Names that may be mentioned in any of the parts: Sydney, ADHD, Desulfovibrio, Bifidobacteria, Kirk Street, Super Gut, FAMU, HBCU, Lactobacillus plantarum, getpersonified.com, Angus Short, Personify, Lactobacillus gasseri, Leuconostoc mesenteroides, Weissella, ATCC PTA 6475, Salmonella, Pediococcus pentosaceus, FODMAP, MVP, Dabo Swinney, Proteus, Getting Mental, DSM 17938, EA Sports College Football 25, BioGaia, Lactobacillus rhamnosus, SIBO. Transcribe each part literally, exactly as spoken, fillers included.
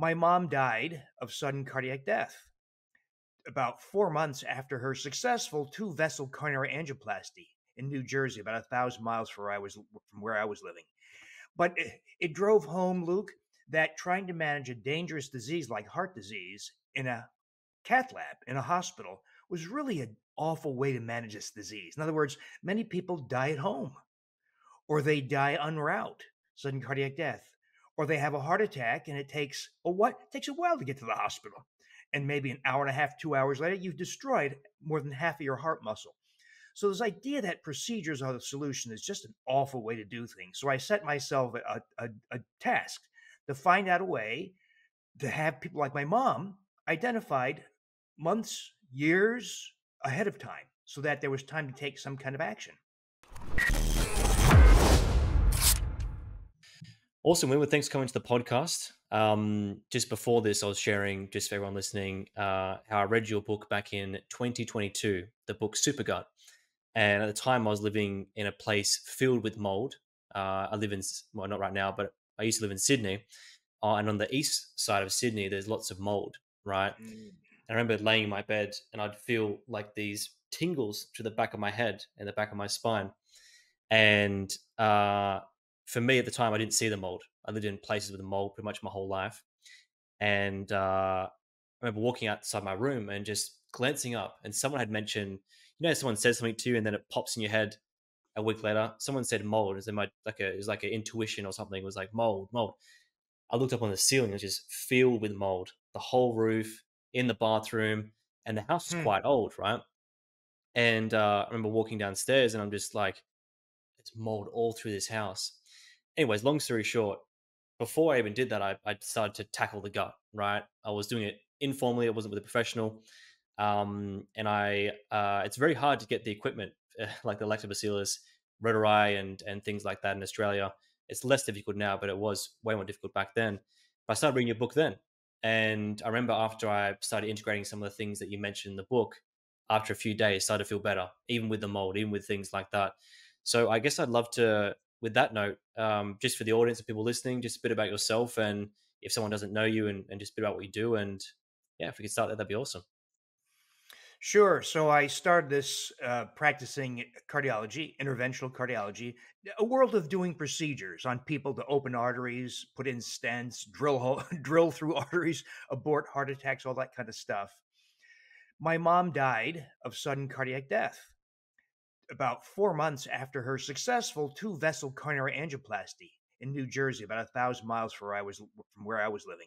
My mom died of sudden cardiac death about four months after her successful two-vessel coronary angioplasty in New Jersey, about a thousand miles from where I was, from where I was living. But it, it drove home, Luke, that trying to manage a dangerous disease like heart disease in a cath lab, in a hospital, was really an awful way to manage this disease. In other words, many people die at home, or they die en route, sudden cardiac death, or they have a heart attack and it takes a what? It takes a while to get to the hospital. And maybe an hour and a half, two hours later, you've destroyed more than half of your heart muscle. So this idea that procedures are the solution is just an awful way to do things. So I set myself a, a, a task to find out a way to have people like my mom identified months, years ahead of time so that there was time to take some kind of action. Awesome, Winwood. Thanks for coming to the podcast. Um, just before this, I was sharing, just for everyone listening, uh, how I read your book back in twenty twenty-two, the book Super Gut. And at the time, I was living in a place filled with mold. Uh, I live in, well, not right now, but I used to live in Sydney. Uh, and on the east side of Sydney, there's lots of mold, right? Mm. And I remember laying in my bed and I'd feel like these tingles to the back of my head and the back of my spine. And uh, for me at the time, I didn't see the mold. I lived in places with mold pretty much my whole life. And uh, I remember walking outside my room and just glancing up, and someone had mentioned, you know, someone says something to you and then it pops in your head a week later. Someone said mold. It was like a, it was like an intuition or something. It was like mold, mold. I looked up on the ceiling. It was just filled with mold, the whole roof, in the bathroom, and the house is hmm. quite old, right? And uh, I remember walking downstairs and I'm just like, it's mold all through this house. Anyways, long story short, before I even did that, I, I started to tackle the gut, right? I was doing it informally. I wasn't with a professional. Um, and I, uh, it's very hard to get the equipment uh, like the Lactobacillus rhamnosus and, and things like that in Australia. It's less difficult now, but it was way more difficult back then. But I started reading your book then. And I remember after I started integrating some of the things that you mentioned in the book, after a few days, I started to feel better, even with the mold, even with things like that. So I guess I'd love to, with that note, um, just for the audience and people listening, just a bit about yourself, and if someone doesn't know you, and, and just a bit about what you do. And yeah, if we could start there, that'd be awesome. Sure. So I started this uh, practicing cardiology, interventional cardiology, a world of doing procedures on people to open arteries, put in stents, drill hole, drill through arteries, abort heart attacks, all that kind of stuff. My mom died of sudden cardiac death about four months after her successful two-vessel coronary angioplasty in New Jersey, about a thousand miles from where I was, from where I was living.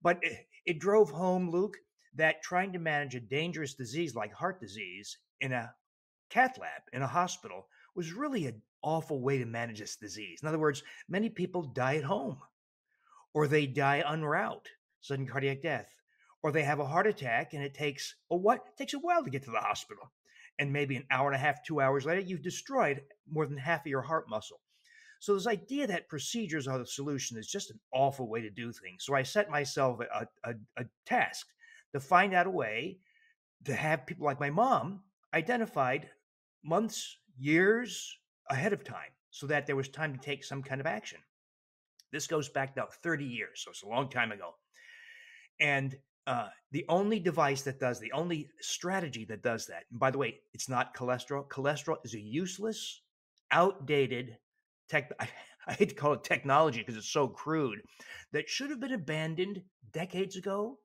But it, it drove home, Luke, that trying to manage a dangerous disease like heart disease in a cath lab, in a hospital, was really an awful way to manage this disease. In other words, many people die at home, or they die en route, sudden cardiac death, or they have a heart attack and it takes a what? It takes a while to get to the hospital. And maybe an hour and a half, two hours later, you've destroyed more than half of your heart muscle. So this idea that procedures are the solution is just an awful way to do things. So I set myself a, a, a task to find out a way to have people like my mom identified months, years ahead of time so that there was time to take some kind of action. This goes back now thirty years, so it's a long time ago. And Uh, the only device that does, the only strategy that does that, and by the way, it's not cholesterol. Cholesterol is a useless, outdated tech. I, I hate to call it technology because it's so crude, that should have been abandoned decades ago.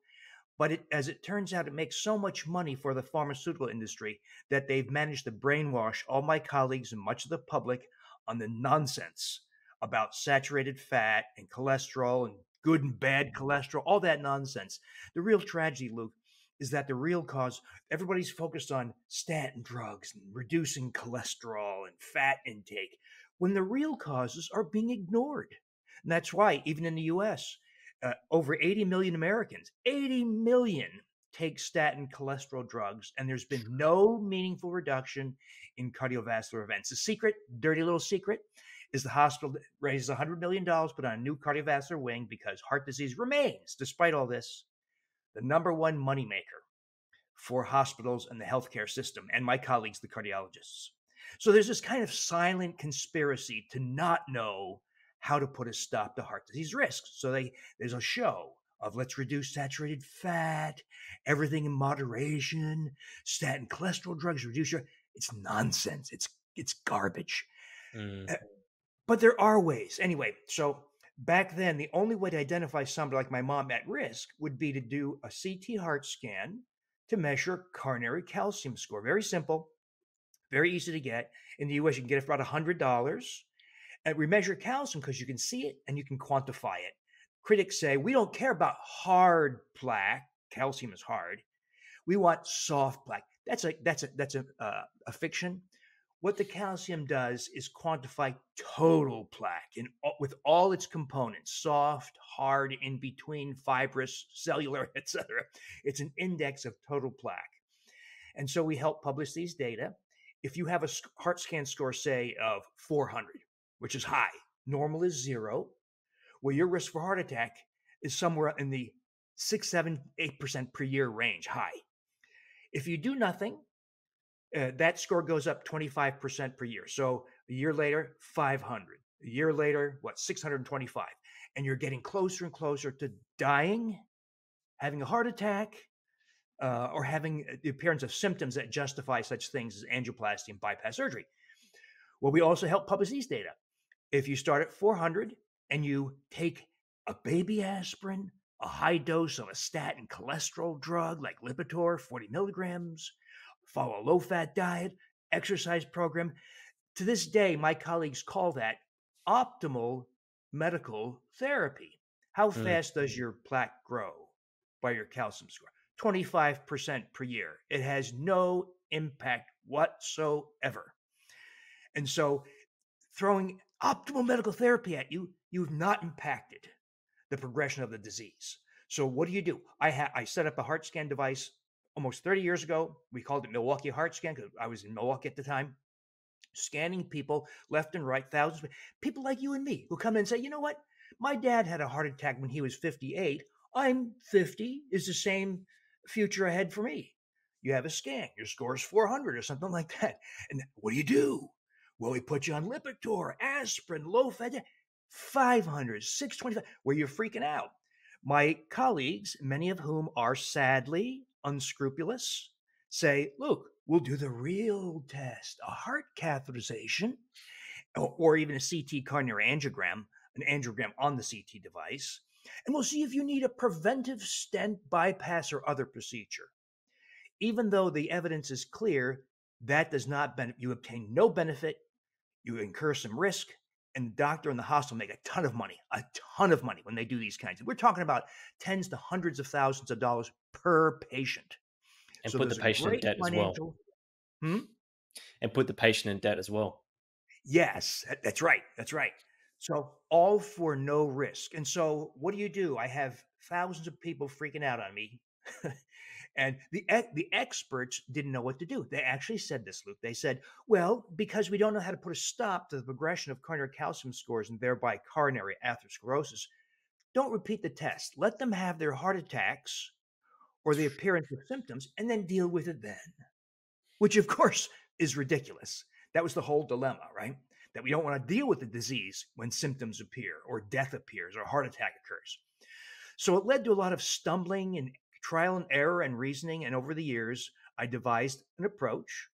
But it, as it turns out, it makes so much money for the pharmaceutical industry that they've managed to brainwash all my colleagues and much of the public on the nonsense about saturated fat and cholesterol and good and bad cholesterol, all that nonsense. The real tragedy, Luke, is that the real cause, everybody's focused on statin drugs and reducing cholesterol and fat intake, when the real causes are being ignored. And that's why, even in the U S, uh, over eighty million Americans, eighty million take statin cholesterol drugs, and there's been no meaningful reduction in cardiovascular events. The secret, dirty little secret, is the hospital that raises one hundred million dollars, put on a new cardiovascular wing, because heart disease remains, despite all this, the number one moneymaker for hospitals and the healthcare system, and my colleagues, the cardiologists. So there's this kind of silent conspiracy to not know how to put a stop to heart disease risks. So they, there's a show of let's reduce saturated fat, everything in moderation, statin cholesterol drugs, reduce your, it's nonsense. It's, it's garbage. Mm. Uh, but there are ways. Anyway, so back then, the only way to identify somebody like my mom at risk would be to do a C T heart scan to measure coronary calcium score. Very simple, very easy to get. In the U S, you can get it for about one hundred dollars. And we measure calcium because you can see it and you can quantify it. Critics say, we don't care about hard plaque. Calcium is hard. We want soft plaque. That's a, that's a, that's a, uh, a fiction. What the calcium does is quantify total plaque in, with all its components, soft, hard, in between, fibrous, cellular, et cetera. It's an index of total plaque. And so we help publish these data. If you have a heart scan score, say, of four hundred, which is high, normal is zero, well, your risk for heart attack is somewhere in the six, seven, eight percent per year range, high. If you do nothing, uh, that score goes up twenty-five percent per year. So a year later, five hundred. A year later, what, six hundred twenty-five. And you're getting closer and closer to dying, having a heart attack, uh, or having the appearance of symptoms that justify such things as angioplasty and bypass surgery. Well, we also help publish these data. If you start at four hundred and you take a baby aspirin, a high dose of a statin cholesterol drug like Lipitor, forty milligrams, follow a low-fat diet, exercise program. To this day, my colleagues call that optimal medical therapy. How mm. fast does your plaque grow by your calcium score? twenty-five percent per year. It has no impact whatsoever. And so throwing optimal medical therapy at you, you've not impacted the progression of the disease. So what do you do? I ha- I set up a heart scan device almost thirty years ago. We called it Milwaukee Heart Scan because I was in Milwaukee at the time, scanning people left and right, thousands of people like you and me who come in and say, you know what? My dad had a heart attack when he was fifty-eight. I'm fifty. Is the same future ahead for me? You have a scan. Your score is four hundred or something like that. And what do you do? Well, we put you on Lipitor, aspirin, low-fat, five hundred, six twenty-five, where you're freaking out. My colleagues, many of whom are sadly unscrupulous, say, look, we'll do the real test, a heart catheterization, or, or even a C T coronary angiogram, an angiogram on the C T device, and we'll see if you need a preventive stent, bypass, or other procedure. Even though the evidence is clear, that does not benefit. You obtain no benefit. You incur some risk, and the doctor and the hospital make a ton of money, a ton of money when they do these kinds of, we're talking about tens to hundreds of thousands of dollars per patient. And so put the patient in debt as well. Hmm? And put the patient in debt as well. Yes, that's right. That's right. So all for no risk. And so what do you do? I have thousands of people freaking out on me. And the the experts didn't know what to do. They actually said this, Luke. They said, well, because we don't know how to put a stop to the progression of coronary calcium scores and thereby coronary atherosclerosis, don't repeat the test. Let them have their heart attacks or the appearance of symptoms and then deal with it then, which, of course, is ridiculous. That was the whole dilemma, right? That we don't want to deal with the disease when symptoms appear or death appears or heart attack occurs. So it led to a lot of stumbling and trial and error and reasoning, and over the years, I devised an approach.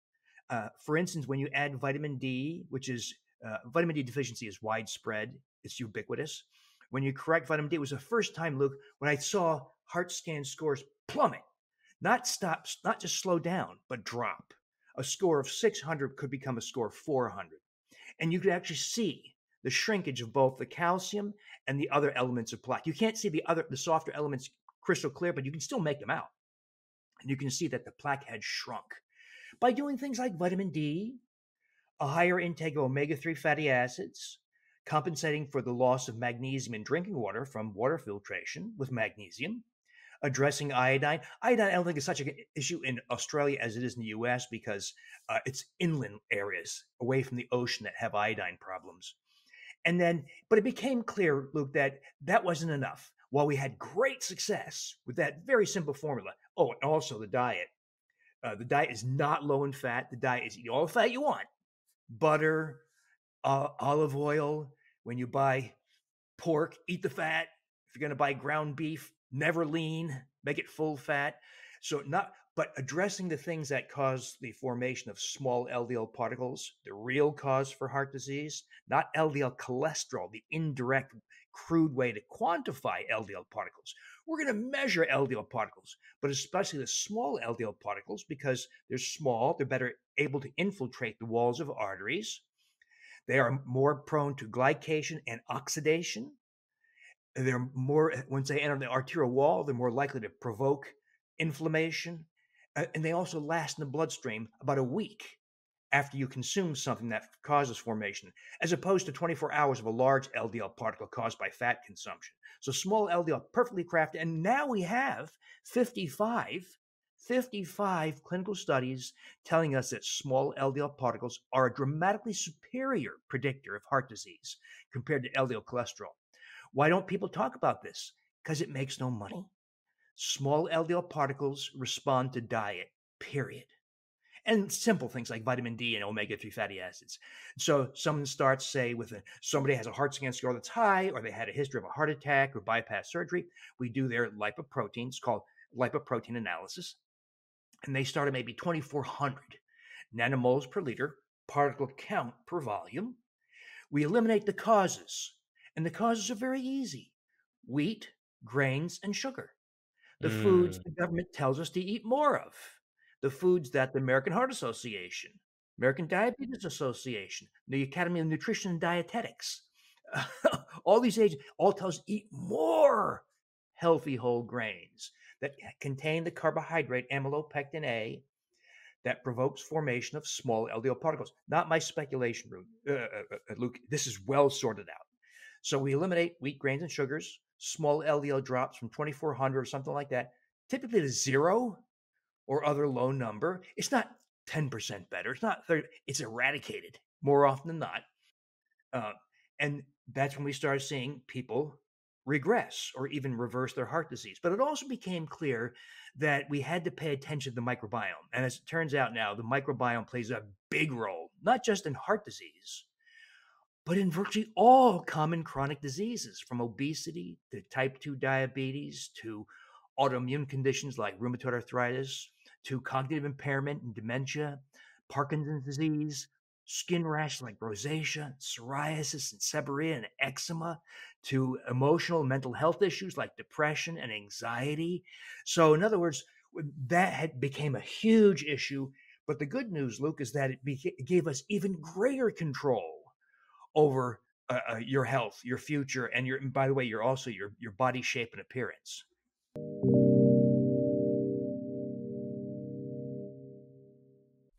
Uh, for instance, when you add vitamin D, which is uh, vitamin D deficiency is widespread, it's ubiquitous. When you correct vitamin D, it was the first time, Luke, when I saw heart scan scores plummet, not stop, not just slow down, but drop. A score of six hundred could become a score of four hundred, and you could actually see the shrinkage of both the calcium and the other elements of plaque. You can't see the other, the softer elements crystal clear, but you can still make them out. And you can see that the plaque had shrunk by doing things like vitamin D, a higher intake of omega three fatty acids, compensating for the loss of magnesium in drinking water from water filtration with magnesium, addressing iodine. Iodine, I don't think is such an issue in Australia as it is in the U S because uh, it's inland areas away from the ocean that have iodine problems. And then, but it became clear, Luke, that that wasn't enough. While we had great success with that very simple formula, oh, and also the diet. Uh, the diet is not low in fat. The diet is eat all the fat you want. Butter, uh, olive oil. When you buy pork, eat the fat. If you're going to buy ground beef, never lean, make it full fat. So not, but addressing the things that cause the formation of small L D L particles, the real cause for heart disease, not L D L cholesterol, the indirect crude way to quantify L D L particles. We're going to measure L D L particles, but especially the small L D L particles, because they're small, they're better able to infiltrate the walls of arteries. They are more prone to glycation and oxidation. They're more, once they enter the arterial wall, they're more likely to provoke inflammation. Uh, and they also last in the bloodstream about a week after you consume something that causes formation, as opposed to twenty-four hours of a large L D L particle caused by fat consumption. So small L D L, perfectly crafted. And now we have fifty-five, fifty-five clinical studies telling us that small L D L particles are a dramatically superior predictor of heart disease compared to L D L cholesterol. Why don't people talk about this? Because it makes no money. Small L D L particles respond to diet, period. And simple things like vitamin D and omega three fatty acids. So someone starts, say, with a, somebody has a heart scan score that's high, or they had a history of a heart attack or bypass surgery. We do their lipoprotein. It's called lipoprotein analysis. And they start at maybe twenty-four hundred nanomoles per liter, particle count per volume. We eliminate the causes. And the causes are very easy. Wheat, grains, and sugar. The mm. foods the government tells us to eat more of. The foods that the American Heart Association, American Diabetes Association, the Academy of Nutrition and Dietetics, uh, all these agencies, all tell us eat more healthy whole grains that contain the carbohydrate amylopectin A that provokes formation of small L D L particles. Not my speculation, uh, uh, Luke. This is well sorted out. So we eliminate wheat, grains, and sugars. Small L D L drops from twenty-four hundred or something like that, typically to zero or other low number. It's not ten percent better. It's not thirty. It's eradicated more often than not. Uh, and that's when we started seeing people regress or even reverse their heart disease. But it also became clear that we had to pay attention to the microbiome. And as it turns out now, the microbiome plays a big role, not just in heart disease, but in virtually all common chronic diseases, from obesity to type two diabetes to autoimmune conditions like rheumatoid arthritis to cognitive impairment and dementia, Parkinson's disease, skin rash like rosacea, psoriasis and seborrhea and eczema, to emotional and mental health issues like depression and anxiety. So in other words, that had became a huge issue. But the good news, Luke, is that it, became, it gave us even greater control over uh, uh, your health, your future, and your, and by the way, you're also your, your body shape and appearance.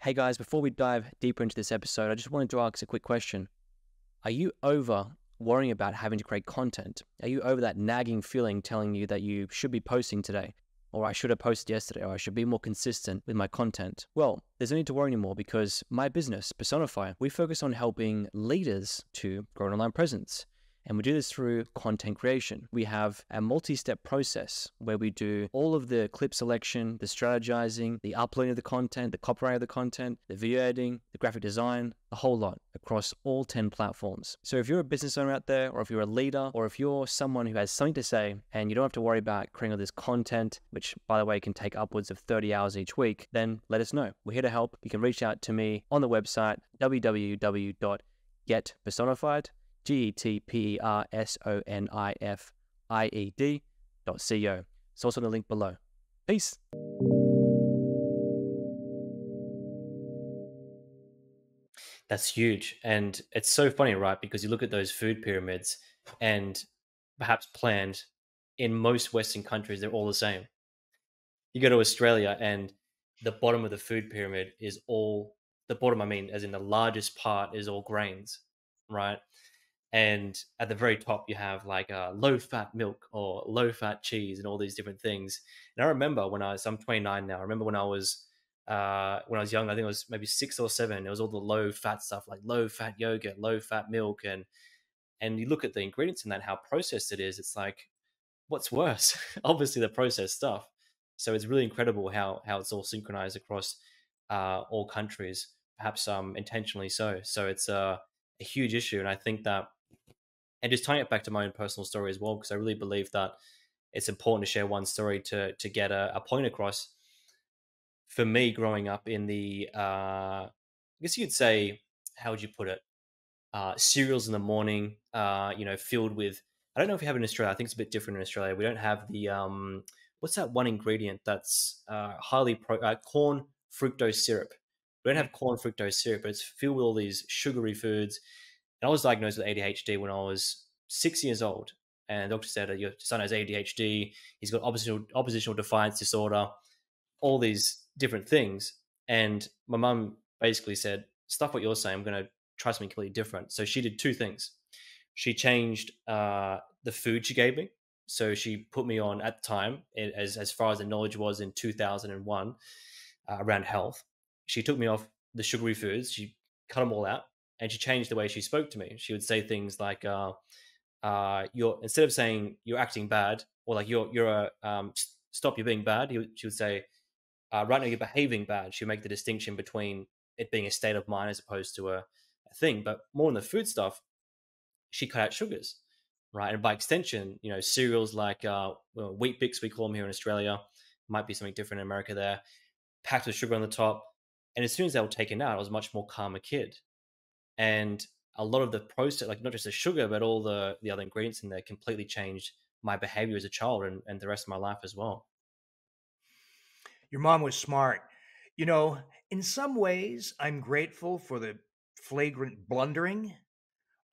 Hey guys, before we dive deeper into this episode, I just wanted to ask a quick question. Are you over worrying about having to create content? Are you over that nagging feeling telling you that you should be posting today, or I should have posted yesterday, or I should be more consistent with my content? Well, there's no need to worry anymore, because my business, Personify, we focus on helping leaders to grow an online presence. And we do this through content creation. We have a multi-step process where we do all of the clip selection, the strategizing, the uploading of the content, the copyright of the content, the video editing, the graphic design, a whole lot across all ten platforms. So if you're a business owner out there, or if you're a leader, or if you're someone who has something to say and you don't have to worry about creating all this content, which by the way, can take upwards of thirty hours each week, then let us know. We're here to help. You can reach out to me on the website, w w w dot get personified dot com. G E T P E R S O N I F I E D dot C O. It's also in the link below. Peace. That's huge. And it's so funny, right? Because you look at those food pyramids, and perhaps planned in most Western countries, they're all the same. You go to Australia and the bottom of the food pyramid is all, the bottom, I mean, as in the largest part, is all grains, right? And at the very top, you have like uh, low-fat milk or low-fat cheese and all these different things. And I remember when I was, I'm twenty-nine now. I remember when I was, uh, when I was young, I think I was maybe six or seven. It was all the low-fat stuff, like low-fat yogurt, low-fat milk. And and you look at the ingredients in that, how processed it is. It's like, what's worse? Obviously, the processed stuff. So it's really incredible how how it's all synchronized across uh, all countries, perhaps um, intentionally so. So it's uh, a huge issue. And I think that, and just tying it back to my own personal story as well, because I really believe that it's important to share one story to to get a, a point across. For me, growing up in the, uh, I guess you'd say, how would you put it? Uh, cereals in the morning, uh, you know, filled with, I don't know if you have it in Australia. I think it's a bit different in Australia. We don't have the, um, what's that one ingredient that's uh, highly, pro uh, corn fructose syrup. We don't have corn fructose syrup, but it's filled with all these sugary foods. And I was diagnosed with A D H D when I was six years old. And the doctor said, your son has A D H D. He's got oppositional, oppositional defiance disorder, all these different things. And my mum basically said, stuff what you're saying, I'm going to try something completely different. So she did two things. She changed uh, the food she gave me. So she put me on, at the time, as, as far as the knowledge was in two thousand one uh, around health, she took me off the sugary foods. She cut them all out, and she changed the way she spoke to me. She would say things like, uh, uh, you're, instead of saying you're acting bad, or like you're, you're a, um, stop, you're being bad. She would say, Uh, right now you're behaving bad. She'll make the distinction between it being a state of mind as opposed to a, a thing. But more on the food stuff, she cut out sugars, right? And by extension, you know, cereals like uh, well, Wheat Bix, we call them here in Australia, might be something different in America there, packed with sugar on the top. And as soon as they were taken out, I was a much more calmer kid. And a lot of the process, like not just the sugar, but all the, the other ingredients in there completely changed my behavior as a child and, and the rest of my life as well. Your mom was smart. You know, in some ways, I'm grateful for the flagrant blundering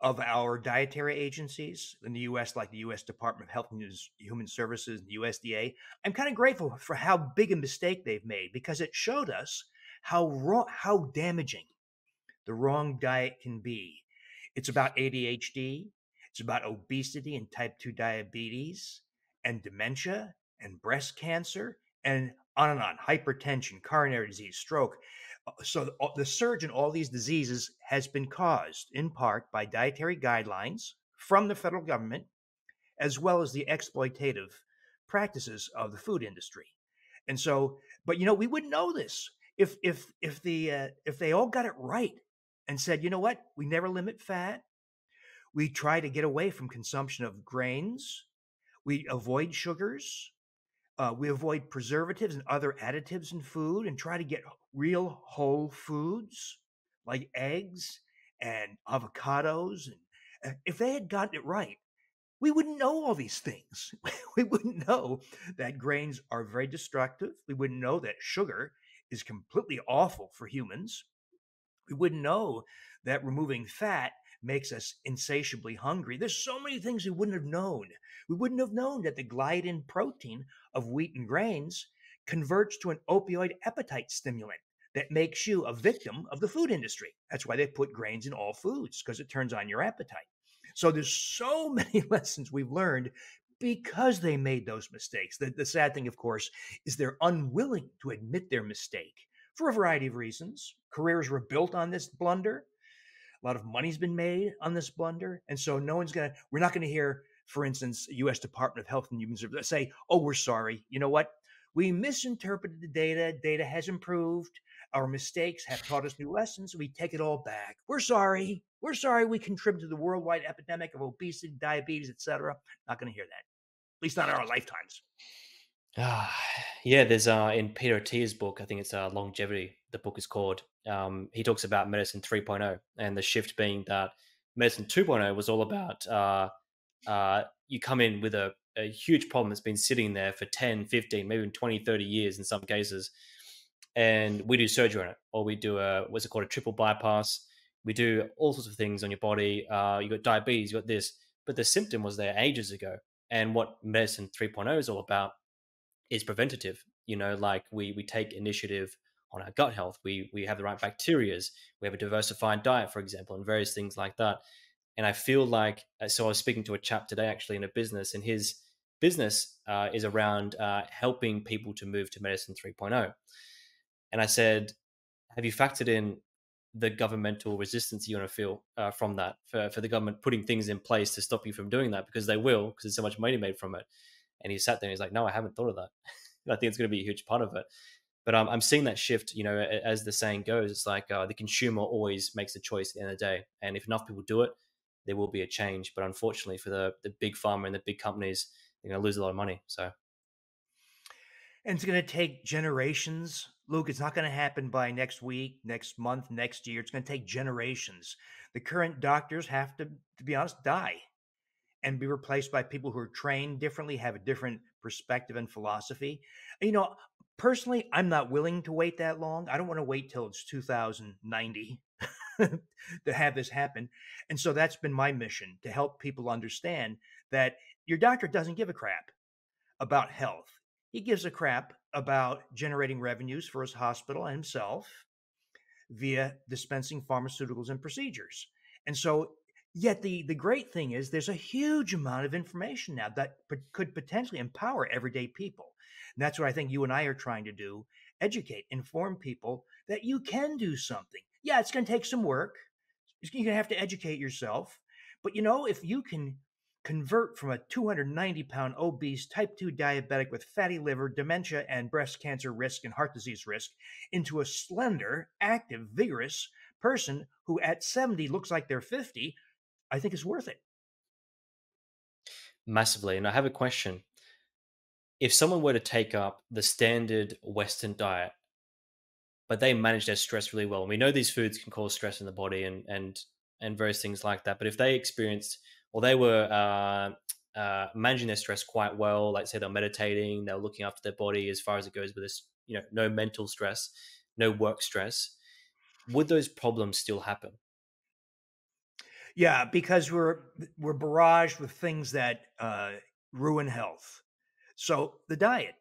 of our dietary agencies in the U S, like the U S Department of Health and Human Services, the U S D A. I'm kind of grateful for how big a mistake they've made, because it showed us how wrong, how damaging the wrong diet can be. It's about A D H D. It's about obesity and type two diabetes and dementia and breast cancer and on and on, hypertension, coronary disease, stroke. So the surge in all these diseases has been caused in part by dietary guidelines from the federal government, as well as the exploitative practices of the food industry. And so, but you know, we wouldn't know this if if if the uh, if they all got it right and said, you know what, we never limit fat, we try to get away from consumption of grains, we avoid sugars. Uh, we avoid preservatives and other additives in food and try to get real whole foods like eggs and avocados. And if they had gotten it right, we wouldn't know all these things. We wouldn't know that grains are very destructive. We wouldn't know that sugar is completely awful for humans. We wouldn't know that removing fat makes us insatiably hungry. There's so many things we wouldn't have known. We wouldn't have known that the gliadin protein of wheat and grains converts to an opioid appetite stimulant that makes you a victim of the food industry. That's why they put grains in all foods, because it turns on your appetite. So there's so many lessons we've learned because they made those mistakes. The, the sad thing, of course, is they're unwilling to admit their mistake for a variety of reasons. Careers were built on this blunder. A lot of money's been made on this blunder. And so no one's going to, we're not going to hear, for instance, U S Department of Health and Human Services say, oh, we're sorry. You know what? We misinterpreted the data. Data has improved. Our mistakes have taught us new lessons. We take it all back. We're sorry. We're sorry we contributed to the worldwide epidemic of obesity, diabetes, et cetera. Not going to hear that, at least not in our lifetimes. Uh, yeah, there's uh, in Peter Attia's book, I think it's uh, Longevity, the book is called, um, he talks about medicine three point oh and the shift being that medicine two point oh was all about uh, uh, you come in with a, a huge problem that's been sitting there for ten, fifteen, maybe even twenty, thirty years in some cases, and we do surgery on it, or we do a, what's it called, a triple bypass. We do all sorts of things on your body. Uh, you got diabetes, you got this, but the symptom was there ages ago. And what medicine three point oh is all about is preventative. You know, like we we take initiative on our gut health. We we have the right bacterias. We have a diversified diet, for example, and various things like that. And I feel like, so I was speaking to a chap today, actually, in a business, and his business uh, is around uh, helping people to move to medicine three point oh. And I said, have you factored in the governmental resistance you're going to feel uh, from that, for, for the government putting things in place to stop you from doing that? Because they will, because there's so much money made from it. And he sat there and he's like, no, I haven't thought of that. And I think it's going to be a huge part of it. But um, I'm seeing that shift, you know, as the saying goes, it's like uh, the consumer always makes the choice at the end of the day. And if enough people do it, there will be a change. But unfortunately for the, the big pharma and the big companies, you're going to lose a lot of money. So, and it's going to take generations, Luke. It's not going to happen by next week, next month, next year. It's going to take generations. The current doctors have to, to be honest, die and be replaced by people who are trained differently, have a different perspective and philosophy. You know, personally, I'm not willing to wait that long. I don't want to wait till it's two thousand ninety to have this happen. And so that's been my mission, to help people understand that your doctor doesn't give a crap about health. He gives a crap about generating revenues for his hospital and himself via dispensing pharmaceuticals and procedures. And so yet the, the great thing is there's a huge amount of information now that could potentially empower everyday people. And that's what I think you and I are trying to do, educate, inform people that you can do something. Yeah, it's going to take some work. You're going to have to educate yourself. But, you know, if you can convert from a two hundred ninety pound obese type two diabetic with fatty liver, dementia, and breast cancer risk and heart disease risk into a slender, active, vigorous person who at seventy looks like they're fifty, I think it's worth it. Massively. And I have a question. If someone were to take up the standard Western diet, but they manage their stress really well, and we know these foods can cause stress in the body and and and various things like that, but if they experienced, or they were uh, uh, managing their stress quite well, like say they're meditating, they're looking after their body as far as it goes with this, you know, no mental stress, no work stress, would those problems still happen? Yeah, because we're we're barraged with things that uh, ruin health. So the diet,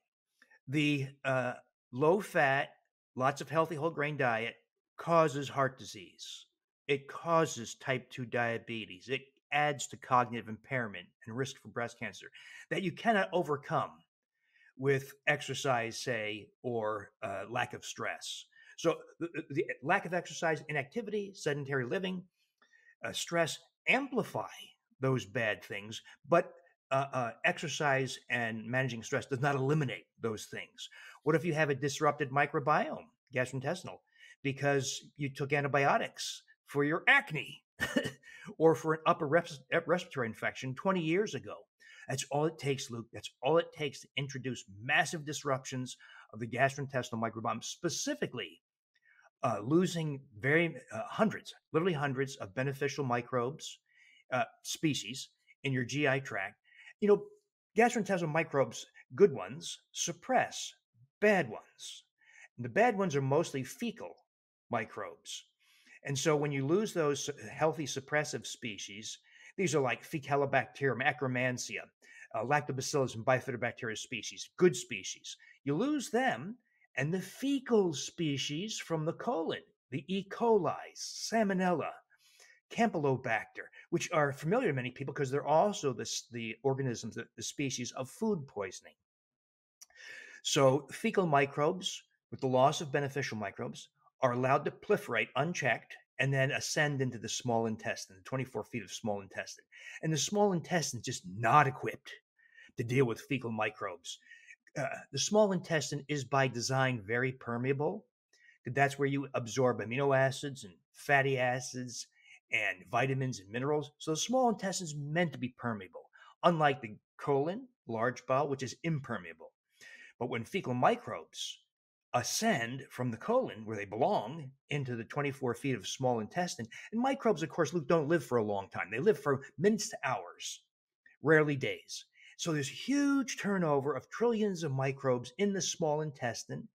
the uh, low fat, lots of healthy whole grain diet causes heart disease. It causes type two diabetes. It adds to cognitive impairment and risk for breast cancer that you cannot overcome with exercise, say, or uh, lack of stress. So the, the lack of exercise, inactivity, sedentary living, uh, stress amplify those bad things, but Uh, uh, exercise and managing stress does not eliminate those things. What if you have a disrupted microbiome, gastrointestinal, because you took antibiotics for your acne or for an upper res respiratory infection twenty years ago? That's all it takes, Luke. That's all it takes to introduce massive disruptions of the gastrointestinal microbiome, specifically uh, losing very uh, hundreds, literally hundreds of beneficial microbes, uh, species in your G I tract. You know, gastrointestinal microbes, good ones, suppress bad ones. And the bad ones are mostly fecal microbes. And so when you lose those healthy suppressive species, these are like Faecalibacterium, Akkermansia, uh, Lactobacillus and Bifidobacteria species, good species. You lose them and the fecal species from the colon, the E. coli, Salmonella, Campylobacter, which are familiar to many people because they're also the, the organisms, the, the species of food poisoning. So fecal microbes, with the loss of beneficial microbes, are allowed to proliferate unchecked and then ascend into the small intestine, the twenty-four feet of small intestine. And the small intestine is just not equipped to deal with fecal microbes. Uh, the small intestine is by design very permeable. That's where you absorb amino acids and fatty acids and vitamins and minerals. So the small intestine is meant to be permeable, unlike the colon, large bowel, which is impermeable. But when fecal microbes ascend from the colon, where they belong, into the twenty-four feet of small intestine, and microbes, of course, Luke, don't live for a long time. They live for minutes to hours, rarely days. So there's huge turnover of trillions of microbes in the small intestine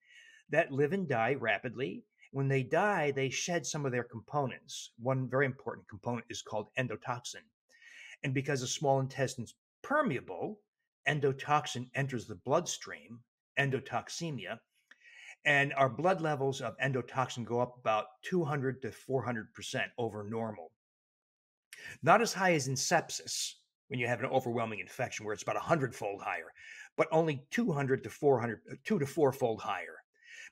that live and die rapidly. When they die, they shed some of their components. One very important component is called endotoxin. And because the small intestine's permeable, endotoxin enters the bloodstream, endotoxemia, and our blood levels of endotoxin go up about two hundred to four hundred percent over normal. Not as high as in sepsis, when you have an overwhelming infection where it's about a hundred fold higher, but only two hundred to four hundred, two to four fold higher.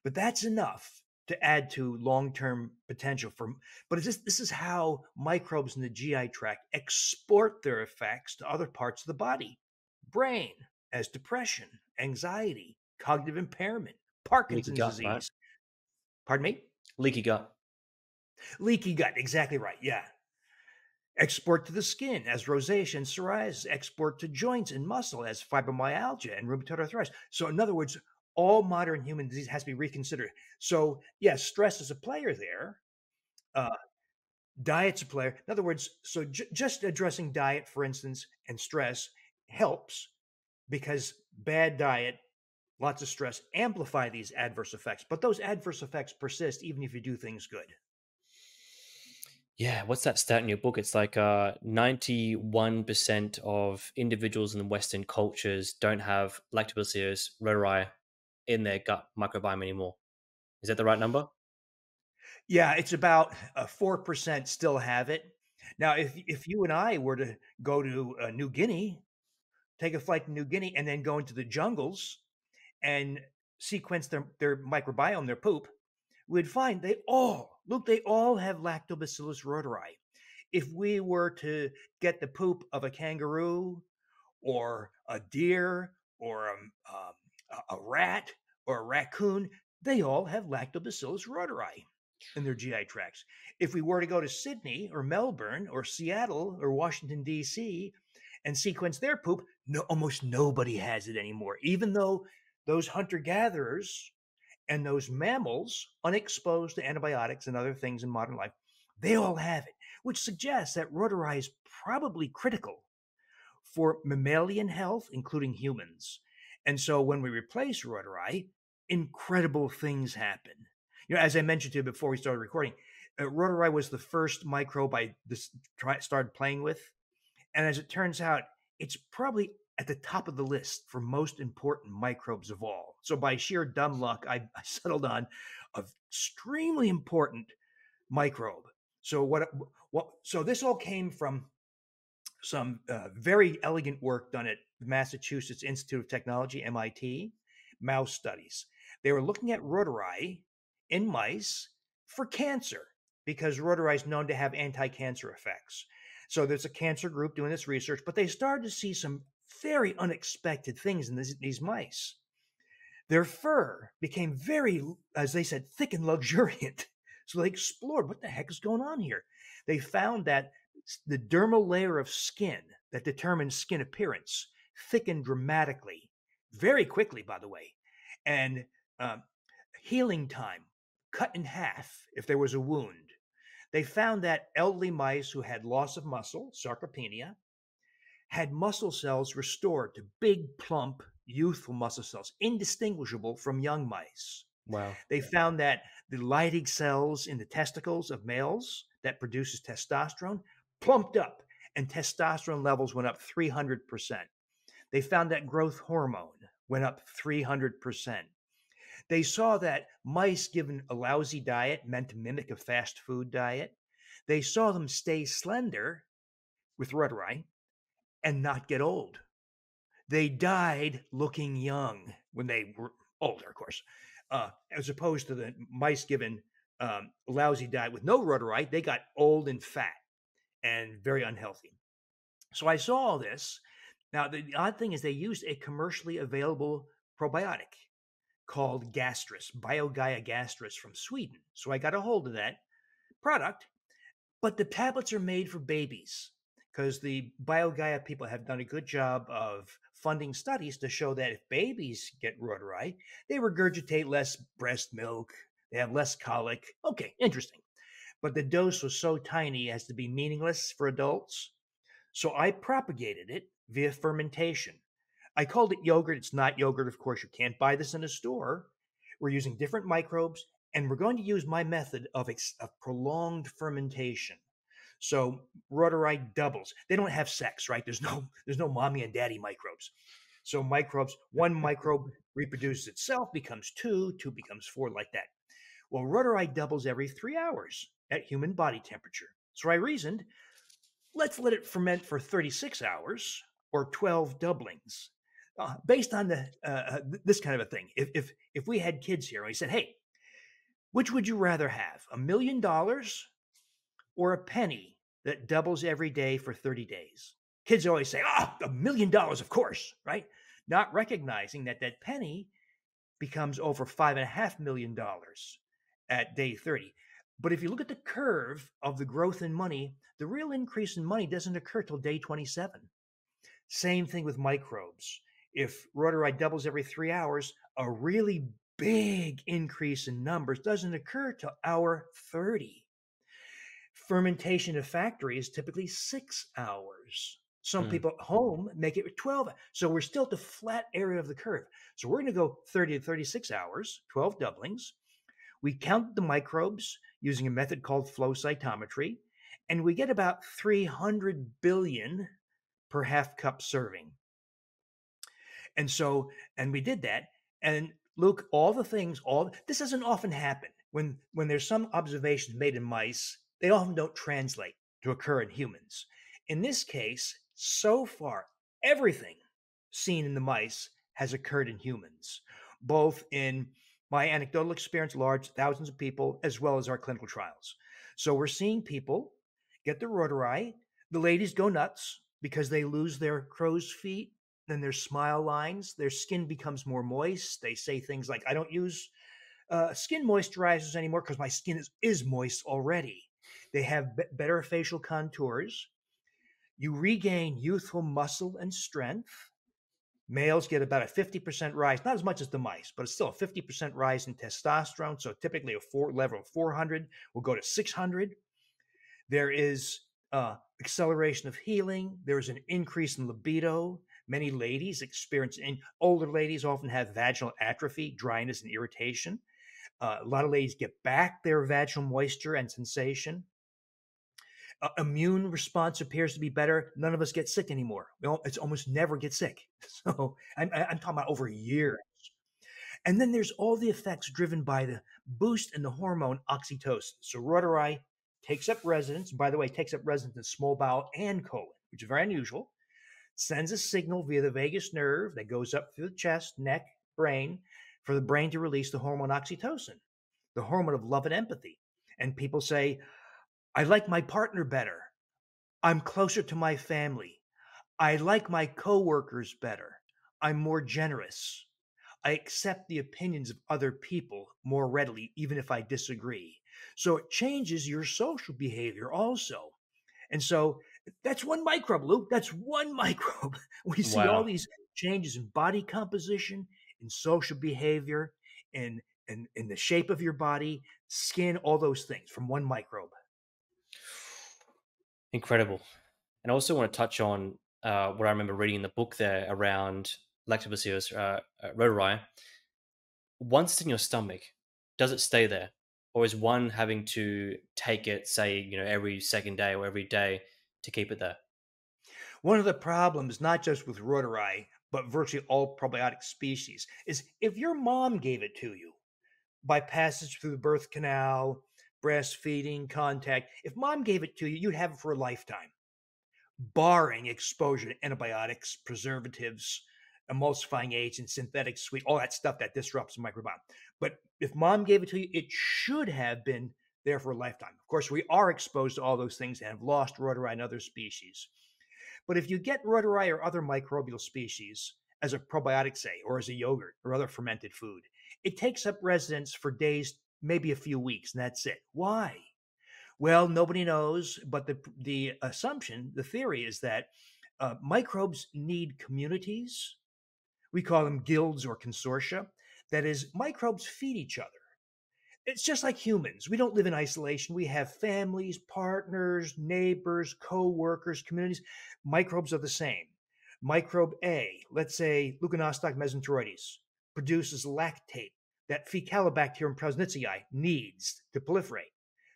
But that's enough to add to long-term potential for, but it's just, this is how microbes in the G I tract export their effects to other parts of the body, brain, as depression, anxiety, cognitive impairment, Parkinson's gut, disease. Right? Pardon me? Leaky gut. Leaky gut, exactly right, yeah. Export to the skin as rosacea and psoriasis. Export to joints and muscle as fibromyalgia and rheumatoid arthritis. So in other words, all modern human disease has to be reconsidered. So yes, stress is a player there. Uh, diet's a player. In other words, so j just addressing diet, for instance, and stress helps, because bad diet, lots of stress amplify these adverse effects. But those adverse effects persist even if you do things good. Yeah, what's that stat in your book? It's like uh, ninety-one percent of individuals in Western cultures don't have Lactobacillus rhamnosus in their gut microbiome anymore. Is that the right number? Yeah, it's about uh, four percent still have it. Now, if, if you and I were to go to uh, New Guinea, take a flight to New Guinea, and then go into the jungles and sequence their, their microbiome, their poop, we'd find they all, Luke, they all have Lactobacillus rhamnosus. If we were to get the poop of a kangaroo or a deer or a, a, a rat or a raccoon, they all have Lactobacillus rhamnosus in their G I tracts. If we were to go to Sydney or Melbourne or Seattle or Washington, D C and sequence their poop, no, almost nobody has it anymore, even though those hunter-gatherers and those mammals, unexposed to antibiotics and other things in modern life, they all have it, which suggests that rhamnosus is probably critical for mammalian health, including humans. And so when we replace rhamnosus, incredible things happen. You know, as I mentioned to you before we started recording, uh, rhamnosus was the first microbe I this, try, started playing with. And as it turns out, it's probably at the top of the list for most important microbes of all. So by sheer dumb luck, I, I settled on an extremely important microbe. So what, what? So this all came from some uh, very elegant work done at the Massachusetts Institute of Technology, M I T, mouse studies. They were looking at rhamnosus in mice for cancer, because rhamnosus is known to have anti-cancer effects. So there's a cancer group doing this research, but they started to see some very unexpected things in this, these mice. Their fur became very, as they said, thick and luxuriant. So they explored, what the heck is going on here? They found that the dermal layer of skin that determines skin appearance thickened dramatically, very quickly, by the way. And um, healing time cut in half if there was a wound. They found that elderly mice who had loss of muscle, sarcopenia, had muscle cells restored to big, plump, youthful muscle cells, indistinguishable from young mice. Wow. They found that the Leydig cells in the testicles of males that produces testosterone plumped up, and testosterone levels went up three hundred percent. They found that growth hormone went up three hundred percent. They saw that mice given a lousy diet meant to mimic a fast food diet, they saw them stay slender with rhamnosus and not get old. They died looking young when they were older, of course, uh, as opposed to the mice given um, lousy diet with no rhamnosus. They got old and fat and very unhealthy. So I saw all this. Now, the odd thing is they used a commercially available probiotic called Gastrus, BioGaia Gastrus from Sweden. So I got a hold of that product, but the tablets are made for babies, because the BioGaia people have done a good job of funding studies to show that if babies get rhamnosus, they regurgitate less breast milk, they have less colic. Okay, interesting. But the dose was so tiny as to be meaningless for adults. So I propagated it via fermentation. I called it yogurt. It's not yogurt, of course. You can't buy this in a store. We're using different microbes, and we're going to use my method of, of prolonged fermentation. So rhamnosus doubles. They don't have sex, right? There's no, there's no mommy and daddy microbes. So microbes, one microbe reproduces itself, becomes two, two becomes four, like that. Well, rhamnosus doubles every three hours at human body temperature. So I reasoned, let's let it ferment for thirty-six hours or twelve doublings, uh, based on the uh, this kind of a thing. If if if we had kids here, and we said, hey, which would you rather have, a million dollars or a penny that doubles every day for thirty days. Kids always say, oh, a million dollars, of course, right? Not recognizing that that penny becomes over five and a half million dollars at day thirty. But if you look at the curve of the growth in money, the real increase in money doesn't occur till day twenty-seven. Same thing with microbes. If rotarite doubles every three hours, a really big increase in numbers doesn't occur till hour thirty. Fermentation of factories, typically six hours. Some mm. people at home make it twelve. So we're still at the flat area of the curve. So we're going to go thirty to thirty-six hours, twelve doublings. We count the microbes using a method called flow cytometry, and we get about three hundred billion per half cup serving. And so, and we did that. And Luke, all the things, all this doesn't often happen. When, when there's some observations made in mice, they often don't translate to occur in humans. In this case, so far, everything seen in the mice has occurred in humans, both in my anecdotal experience, large thousands of people, as well as our clinical trials. So we're seeing people get the rotori. The ladies go nuts because they lose their crow's feet, then their smile lines, their skin becomes more moist. They say things like, I don't use uh, skin moisturizers anymore because my skin is, is moist already. They have b- better facial contours. You regain youthful muscle and strength. Males get about a fifty percent rise, not as much as the mice, but it's still a fifty percent rise in testosterone. So typically a four level of four hundred will go to six hundred. There is uh, acceleration of healing. There is an increase in libido. Many ladies experience, and older ladies often have vaginal atrophy, dryness, and irritation. Uh, a lot of ladies get back their vaginal moisture and sensation. Uh, immune response appears to be better. None of us get sick anymore. We all, it's almost never get sick. So I'm, I'm talking about over years. And then there's all the effects driven by the boost in the hormone oxytocin. So rotori takes up residence. By the way, takes up residence in small bowel and colon, which is very unusual. Sends a signal via the vagus nerve that goes up through the chest, neck, brain, for the brain to release the hormone oxytocin, the hormone of love and empathy. And people say, I like my partner better. I'm closer to my family. I like my coworkers better. I'm more generous. I accept the opinions of other people more readily, even if I disagree. So it changes your social behavior also. And so that's one microbe, Luke. That's one microbe. We see wow. all these changes in body composition, in social behavior, in, in, in the shape of your body, skin, all those things from one microbe. Incredible. And I also want to touch on uh, what I remember reading in the book there around Lactobacillus uh, rotori. Once it's in your stomach, does it stay there? Or is one having to take it, say, you know, every second day or every day to keep it there? One of the problems, not just with rotori, but virtually all probiotic species, is if your mom gave it to you by passage through the birth canal, breastfeeding, contact, if mom gave it to you, you'd have it for a lifetime, barring exposure to antibiotics, preservatives, emulsifying agents, synthetic sweet, all that stuff that disrupts the microbiome. But if mom gave it to you, it should have been there for a lifetime. Of course, we are exposed to all those things and have lost rotori and other species. But if you get rotori or other microbial species as a probiotic, say, or as a yogurt or other fermented food, it takes up residence for days, maybe a few weeks, and that's it. Why? Well, nobody knows, but the the assumption, the theory is that uh, microbes need communities. We call them guilds or consortia. That is, microbes feed each other. It's just like humans. We don't live in isolation. We have families, partners, neighbors, co-workers, communities. Microbes are the same. Microbe A, let's say Leuconostoc mesenteroides, produces lactate that Faecalibacterium prausnitzii needs to proliferate.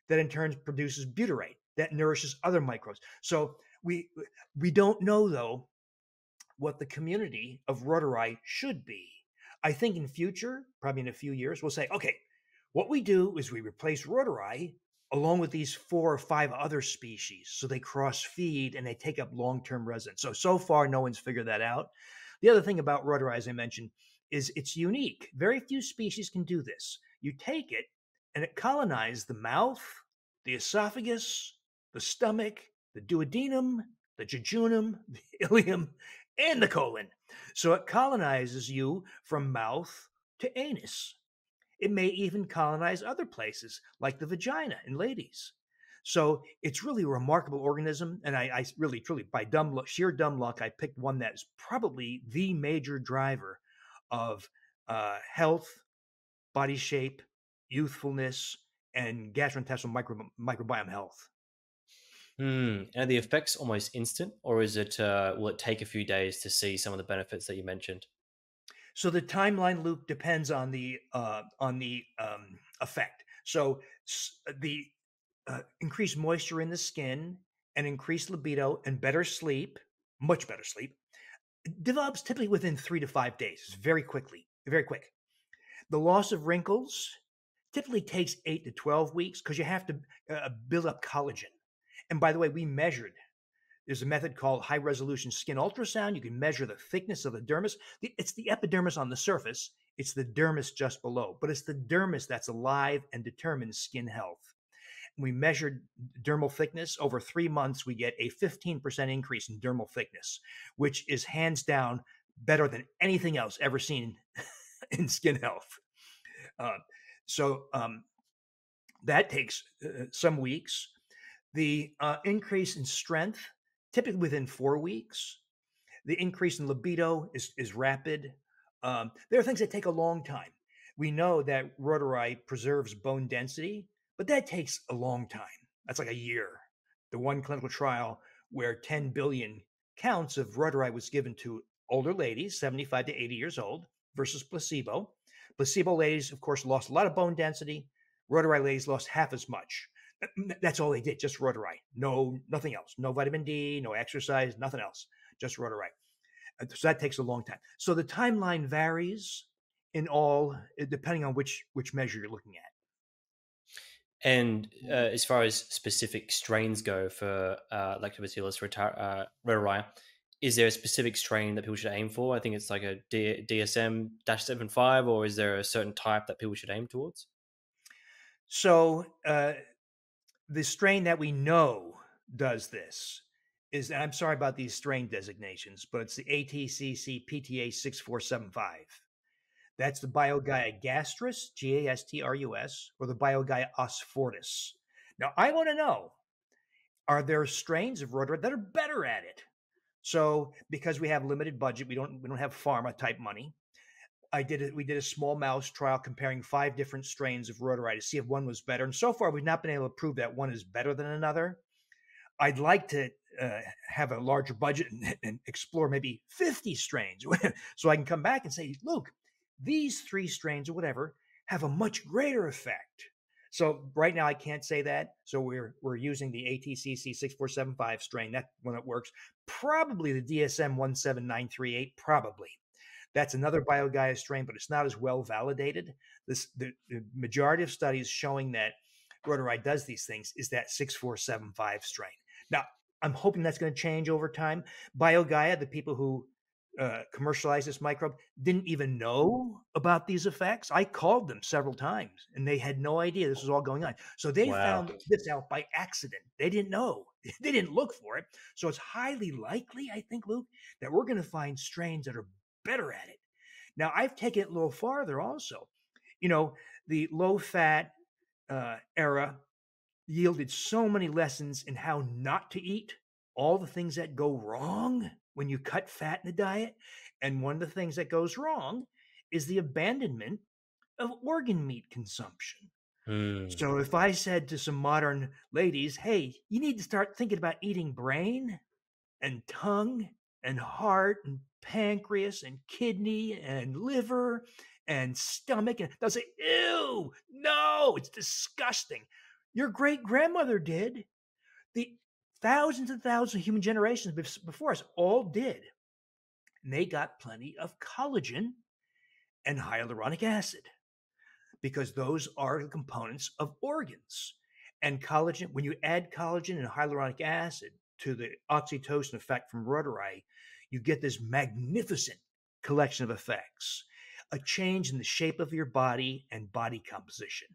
That in turn produces butyrate that nourishes other microbes. So we we don't know, though, what the community of rotori should be. I think in future, probably in a few years, we'll say, okay, what we do is we replace rotori along with these four or five other species. So they cross feed and they take up long-term residence. So, so far, no one's figured that out. The other thing about rotori, as I mentioned, is it's unique. Very few species can do this. You take it and it colonizes the mouth, the esophagus, the stomach, the duodenum, the jejunum, the ileum, and the colon. So it colonizes you from mouth to anus. It may even colonize other places like the vagina in ladies. So it's really a remarkable organism. And I, I really, truly, by dumb luck, sheer dumb luck, I picked one that is probably the major driver of uh, health, body shape, youthfulness, and gastrointestinal micro, microbiome health. Mm. And are the effects almost instant, or is it uh, will it take a few days to see some of the benefits that you mentioned? So the timeline, Luke, depends on the uh, on the um, effect. So the uh, increased moisture in the skin and increased libido and better sleep, much better sleep, develops typically within three to five days. It's very quickly, very quick. The loss of wrinkles typically takes eight to twelve weeks because you have to uh, build up collagen. And by the way, we measured, there's a method called high resolution skin ultrasound. You can measure the thickness of the dermis. It's the epidermis on the surface. It's the dermis just below, but it's the dermis that's alive and determines skin health. We measured dermal thickness. Over three months, we get a fifteen percent increase in dermal thickness, which is hands down better than anything else ever seen in skin health. Uh, so um, that takes uh, some weeks. The uh, increase in strength, typically within four weeks. The increase in libido is, is rapid. Um, there are things that take a long time. We know that rotarite preserves bone density, but that takes a long time. That's like a year. The one clinical trial where ten billion counts of rotarite was given to older ladies, seventy-five to eighty years old, versus placebo. Placebo ladies, of course, lost a lot of bone density. Rotarite ladies lost half as much. That's all they did, just rotarite. No, nothing else. No vitamin D, no exercise, nothing else. Just rotarite. So that takes a long time. So the timeline varies in all, depending on which which measure you're looking at. And uh, as far as specific strains go for uh, Lactobacillus uh, rotarite, is there a specific strain that people should aim for? I think it's like a D D S M one seven five, or is there a certain type that people should aim towards? So, uh, the strain that we know does this is, and I'm sorry about these strain designations, but it's the A T C C P T A six four seven five. That's the BioGaia Gastrus, G A S T R U S, or the BioGaia Osfortis. Now, I want to know, are there strains of rotarite that are better at it? So, because we have limited budget, we don't we don't have pharma type money. I did it. We did a small mouse trial comparing five different strains of rotarite to see if one was better. And so far, we've not been able to prove that one is better than another. I'd like to uh, have a larger budget and, and explore maybe fifty strains, so I can come back and say, "Look, these three strains or whatever have a much greater effect." So right now, I can't say that. So we're we're using the A T C C six four seven five strain. That one that works. Probably the D S M one seven nine three eight. Probably. That's another BioGaia strain, but it's not as well validated. This, the, the majority of studies showing that rotarite does these things is that six four seven five strain. Now, I'm hoping that's going to change over time. BioGaia, the people who uh, commercialize this microbe, didn't even know about these effects. I called them several times, and they had no idea this was all going on. So they wow. found this out by accident. They didn't know. They didn't look for it. So it's highly likely, I think, Luke, that we're going to find strains that are better at it. Now, I've taken it a little farther also. You know, the low-fat uh, era yielded so many lessons in how not to eat, all the things that go wrong when you cut fat in a diet. And one of the things that goes wrong is the abandonment of organ meat consumption. Mm. So if I said to some modern ladies, hey, you need to start thinking about eating brain and tongue and heart and pancreas and kidney and liver and stomach, and they'll say, ew, no, it's disgusting. Your great-grandmother did. The thousands and thousands of human generations before us all did. And they got plenty of collagen and hyaluronic acid because those are the components of organs. And collagen, when you add collagen and hyaluronic acid to the oxytocin effect from rotarite, you get this magnificent collection of effects, a change in the shape of your body and body composition.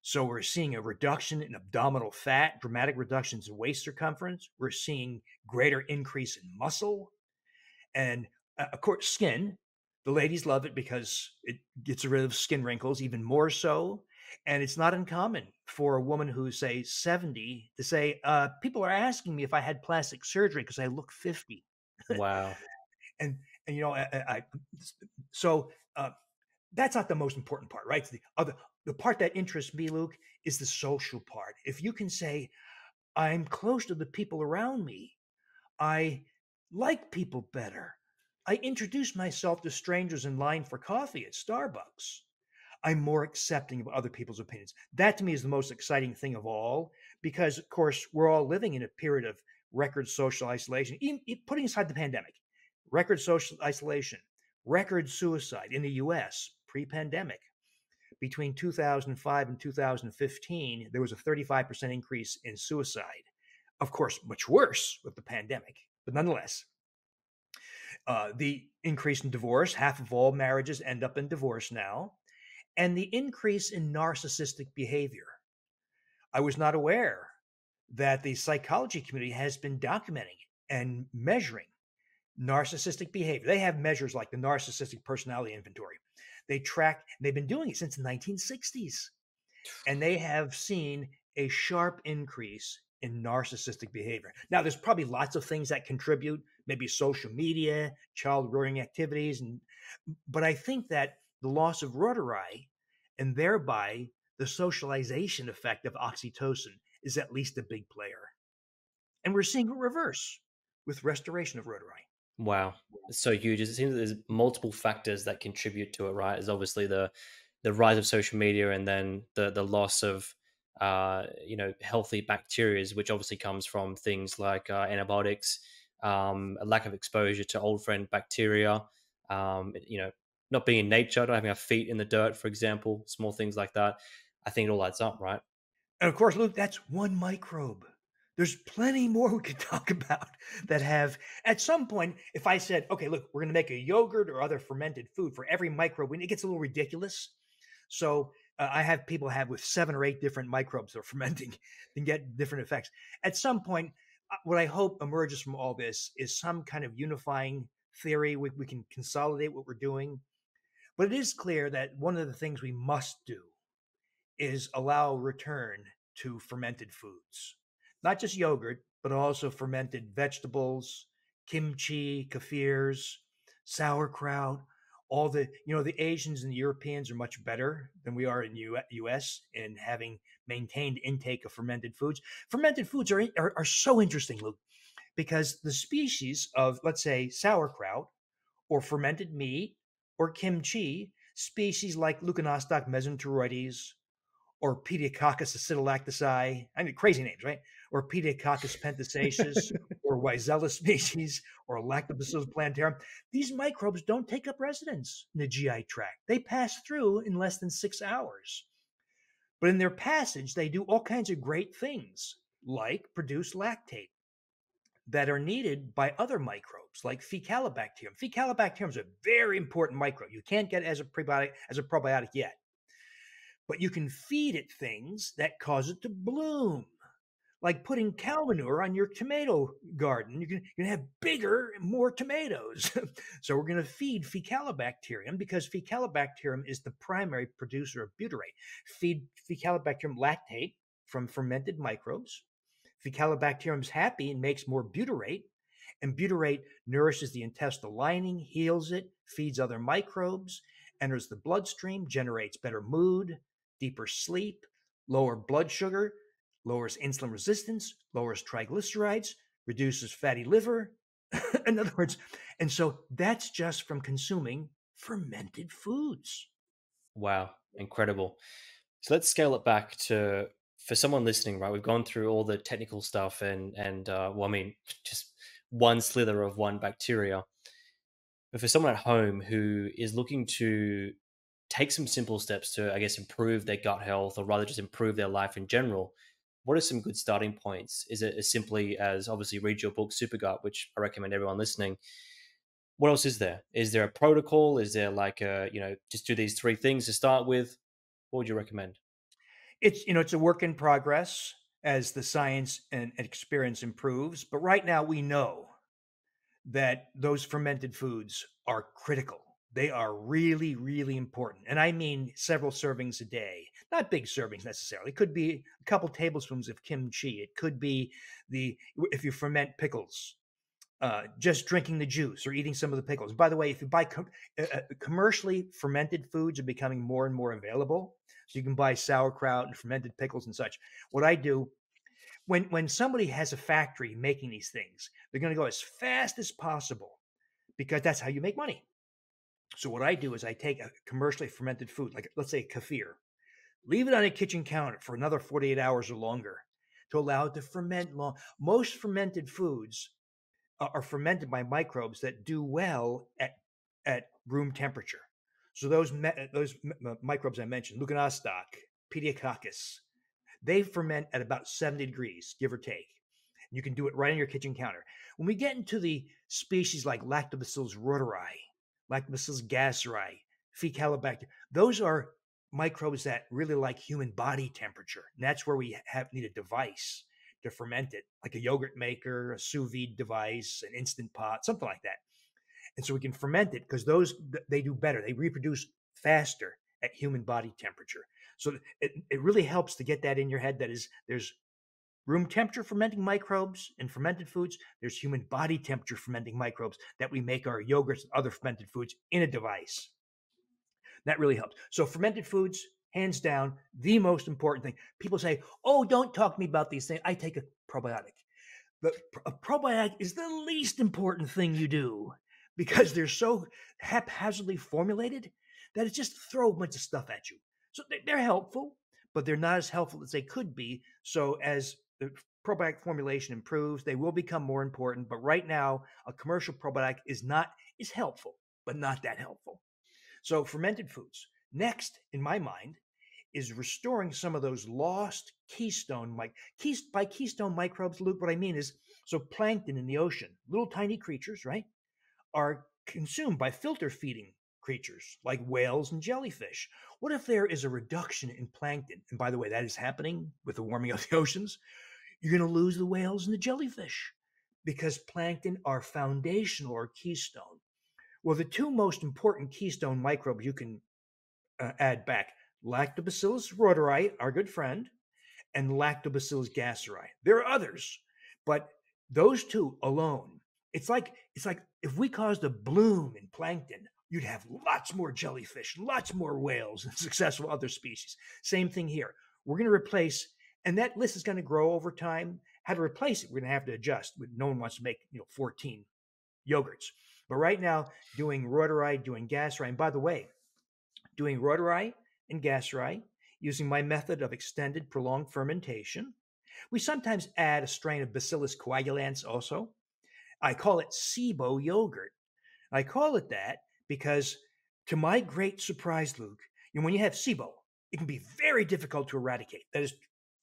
So we're seeing a reduction in abdominal fat, dramatic reductions in waist circumference. We're seeing greater increase in muscle and, uh, of course, skin. The ladies love it because it gets rid of skin wrinkles even more so. And it's not uncommon for a woman who's, say, seventy to say, uh, people are asking me if I had plastic surgery because I look fifty. Wow. and, and, you know, I, I so uh, that's not the most important part, right? The, other, the part that interests me, Luke, is the social part. If you can say, I'm close to the people around me, I like people better, I introduce myself to strangers in line for coffee at Starbucks, I'm more accepting of other people's opinions. That to me is the most exciting thing of all, because of course, we're all living in a period of record social isolation, even, even putting aside the pandemic, record social isolation, record suicide in the U S pre-pandemic. Between two thousand five and two thousand fifteen, there was a thirty-five percent increase in suicide. Of course, much worse with the pandemic, but nonetheless. Uh, the increase in divorce, half of all marriages end up in divorce now. And the increase in narcissistic behavior. I was not aware that the psychology community has been documenting and measuring narcissistic behavior. They have measures like the Narcissistic Personality Inventory. They track, and they've been doing it since the nineteen sixties. And they have seen a sharp increase in narcissistic behavior. Now, there's probably lots of things that contribute, maybe social media, child rearing activities, and but I think that the loss of rotori and thereby the socialization effect of oxytocin is at least a big player. And we're seeing a reverse with restoration of rotori. Wow. So huge. It seems that there's multiple factors that contribute to it, right? There's obviously the the rise of social media and then the the loss of uh you know healthy bacteria, which obviously comes from things like uh, antibiotics, um a lack of exposure to old friend bacteria, um you know not being in nature, not having our feet in the dirt, for example, small things like that. I think it all adds up, right? And of course, Luke, that's one microbe. There's plenty more we could talk about that have, at some point, if I said, okay, look, we're going to make a yogurt or other fermented food for every microbe, it gets a little ridiculous. So uh, I have people have with seven or eight different microbes that are fermenting and get different effects. At some point, what I hope emerges from all this is some kind of unifying theory. We, we can consolidate what we're doing. But it is clear that one of the things we must do is allow return to fermented foods, not just yogurt, but also fermented vegetables, kimchi, kefirs, sauerkraut, all the, you know, the Asians and the Europeans are much better than we are in the U S in having maintained intake of fermented foods. Fermented foods are, are, are so interesting, Luke, because the species of, let's say, sauerkraut or fermented meat, or kimchi, species like Leuconostoc mesenteroides, or Pediococcus acidilactici, I mean, crazy names, right? Or Pediococcus pentosaceus, or Weissella species, or Lactobacillus plantarum. These microbes don't take up residence in the G I tract. They pass through in less than six hours. But in their passage, they do all kinds of great things, like produce lactate that are needed by other microbes like Faecalibacterium. Faecalibacterium is a very important microbe. You can't get it as a prebiotic, as a probiotic yet, but you can feed it things that cause it to bloom, like putting cow manure on your tomato garden. You can, you can have bigger, more tomatoes. So we're going to feed Faecalibacterium because Faecalibacterium is the primary producer of butyrate. Feed Faecalibacterium lactate from fermented microbes. Faecalibacterium is happy and makes more butyrate, and butyrate nourishes the intestinal lining, heals it, feeds other microbes, enters the bloodstream, generates better mood, deeper sleep, lower blood sugar, lowers insulin resistance, lowers triglycerides, reduces fatty liver, in other words. And so that's just from consuming fermented foods. Wow, incredible. So let's scale it back to, for someone listening, right, we've gone through all the technical stuff and, and uh, well, I mean, just one slither of one bacteria. But for someone at home who is looking to take some simple steps to, I guess, improve their gut health or rather just improve their life in general, what are some good starting points? Is it as simply as, obviously, read your book, Super Gut, which I recommend everyone listening. What else is there? Is there a protocol? Is there like a, you know, just do these three things to start with? What would you recommend? It's, you know, it's a work in progress as the science and experience improves. But right now we know that those fermented foods are critical. They are really, really important. And I mean several servings a day, not big servings necessarily. It could be a couple tablespoons of kimchi. It could be the, if you ferment pickles, uh, just drinking the juice or eating some of the pickles. By the way, if you buy com uh, commercially fermented foods are becoming more and more available. So you can buy sauerkraut and fermented pickles and such. What I do when, when somebody has a factory making these things, they're going to go as fast as possible because that's how you make money. So what I do is I take a commercially fermented food, like let's say kefir, leave it on a kitchen counter for another forty-eight hours or longer to allow it to ferment long. Most fermented foods are fermented by microbes that do well at, at room temperature. So those, those microbes I mentioned, Leuconostoc, Pediococcus, they ferment at about seventy degrees, give or take. You can do it right on your kitchen counter. When we get into the species like Lactobacillus rhodori, Lactobacillus gasseri, Faecalibacterium, those are microbes that really like human body temperature. And that's where we have need a device to ferment it, like a yogurt maker, a sous vide device, an instant pot, something like that. And so we can ferment it because those, they do better. They reproduce faster at human body temperature. So it, it really helps to get that in your head. That is, there's room temperature fermenting microbes in fermented foods. There's human body temperature fermenting microbes that we make our yogurts and other fermented foods in a device. That really helps. So fermented foods, hands down, the most important thing. People say, oh, don't talk to me about these things. I take a probiotic. But a probiotic is the least important thing you do because they're so haphazardly formulated that it's just throw a bunch of stuff at you. So they're helpful, but they're not as helpful as they could be. So as the probiotic formulation improves, they will become more important. But right now, a commercial probiotic is not is helpful, but not that helpful. So fermented foods. Next, in my mind, is restoring some of those lost keystone mic by keystone microbes. Luke, what I mean is, so plankton in the ocean, little tiny creatures, right, are consumed by filter feeding creatures like whales and jellyfish. What if there is a reduction in plankton? And by the way, that is happening with the warming of the oceans. You're going to lose the whales and the jellyfish because plankton are foundational or keystone. Well, the two most important keystone microbes you can uh, add back, Lactobacillus rhodori, our good friend, and Lactobacillus gasseri. There are others, but those two alone, it's like, it's like if we caused a bloom in plankton, you'd have lots more jellyfish, lots more whales, and successful other species. Same thing here. We're going to replace. And that list is going to grow over time. How to replace it, we're going to have to adjust. No one wants to make, you know, fourteen yogurts. But right now, doing rhodori, doing gasseri, and by the way, doing rhodori and gasseri, using my method of extended prolonged fermentation. We sometimes add a strain of Bacillus coagulans also. I call it SIBO yogurt. I call it that because, to my great surprise, Luke, and when you have SIBO, it can be very difficult to eradicate. That is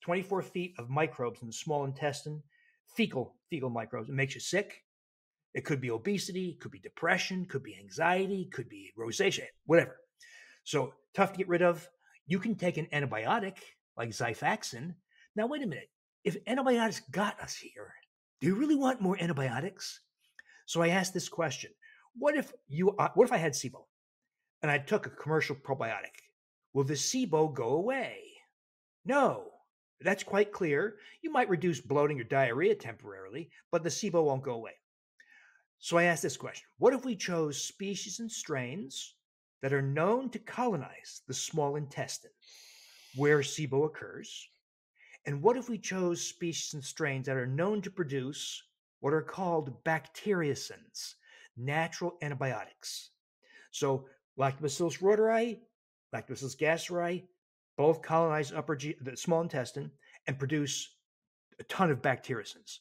twenty-four feet of microbes in the small intestine, fecal, fecal microbes. It makes you sick. It could be obesity, it could be depression, could be anxiety, it could be rosacea, whatever. So tough to get rid of. You can take an antibiotic like Xifaxan. Now, wait a minute. If antibiotics got us here, do you really want more antibiotics? So I asked this question. What if you, what if I had SIBO and I took a commercial probiotic? Will the SIBO go away? No. That's quite clear. You might reduce bloating or diarrhea temporarily, but the SIBO won't go away. So I asked this question. What if we chose species and strains that are known to colonize the small intestine where SIBO occurs? And what if we chose species and strains that are known to produce what are called bacteriocins, natural antibiotics? So Lactobacillus rhodori, Lactobacillus gasseri, both colonize upper G, the small intestine, and produce a ton of bacteriocins.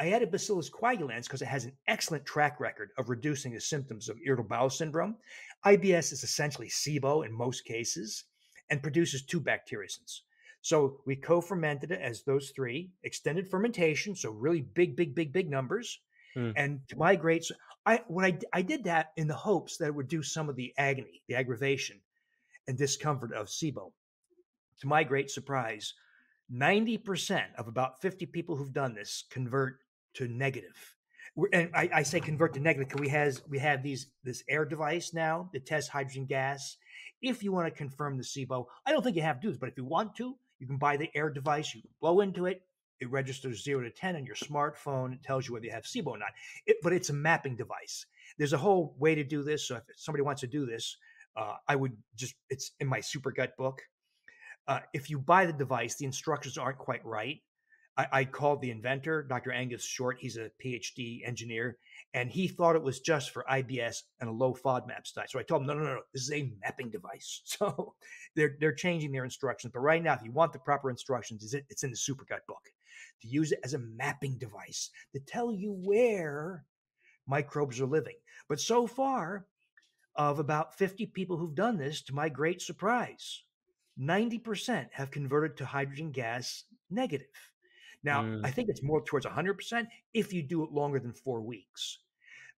I added Bacillus coagulans because it has an excellent track record of reducing the symptoms of irritable bowel syndrome. I B S is essentially SIBO in most cases and produces two bacteriocins. So we co-fermented it as those three, extended fermentation, so really big, big, big, big numbers. Mm. And to my great, I, what I, I did that in the hopes that it would do some of the agony, the aggravation and discomfort of SIBO. To my great surprise, ninety percent of about fifty people who've done this convert to negative. we're, and I, I say convert to negative because we has we have these this AIR device now that tests hydrogen gas. If you want to confirm the S I B O, I don't think you have to do this, but if you want to, you can buy the AIR device. You blow into it, it registers zero to ten on your smartphone. It tells you whether you have S I B O or not. It, but it's a mapping device. There's a whole way to do this. So if somebody wants to do this, uh, I would just, it's in my Super Gut book. Uh, if you buy the device, the instructions aren't quite right. I, I called the inventor, Doctor Angus Short. He's a PhD engineer, and he thought it was just for I B S and a low FODMAP study. So I told him, no, no, no, no. This is a mapping device. So they're they're changing their instructions. But right now, if you want the proper instructions, it's in the Super Gut book to use it as a mapping device to tell you where microbes are living. But so far, of about fifty people who've done this, to my great surprise, ninety percent have converted to hydrogen gas negative. Now, mm. I think it's more towards one hundred percent if you do it longer than four weeks.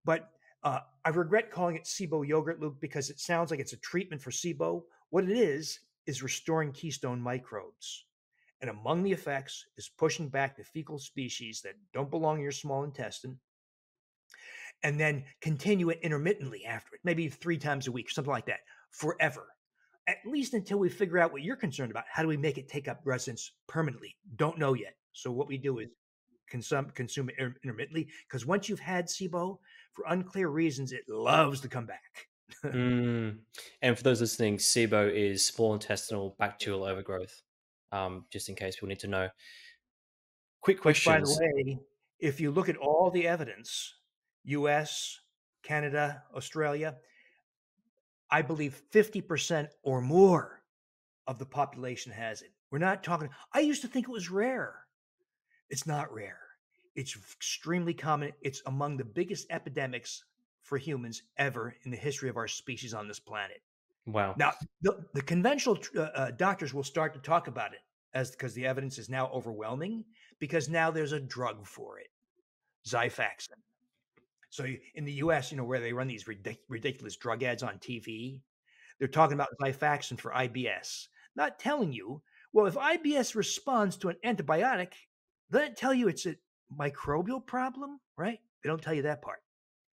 But uh, I regret calling it S I B O yogurt, Luke, because it sounds like it's a treatment for S I B O. What it is, is restoring keystone microbes. And among the effects is pushing back the fecal species that don't belong in your small intestine, and then continue it intermittently after it, maybe three times a week, something like that, forever. At least until we figure out what you're concerned about. How do we make it take up residence permanently? Don't know yet. So what we do is consume, consume it intermittently, because once you've had S I B O, for unclear reasons, it loves to come back. mm. And for those listening, S I B O is small intestinal bacterial overgrowth, um, just in case people need to know. Quick questions. Which, by the way, if you look at all the evidence, U S, Canada, Australia, I believe fifty percent or more of the population has it. We're not talking, I used to think it was rare. It's not rare. It's extremely common. It's among the biggest epidemics for humans ever in the history of our species on this planet. Wow. Now, the, the conventional uh, uh, doctors will start to talk about it as because the evidence is now overwhelming, because now there's a drug for it, Xifaxan. So in the U S, you know, where they run these ridic- ridiculous drug ads on T V, they're talking about Xifaxan for I B S, not telling you, well, if I B S responds to an antibiotic, they don't tell you it's a microbial problem, right? They don't tell you that part.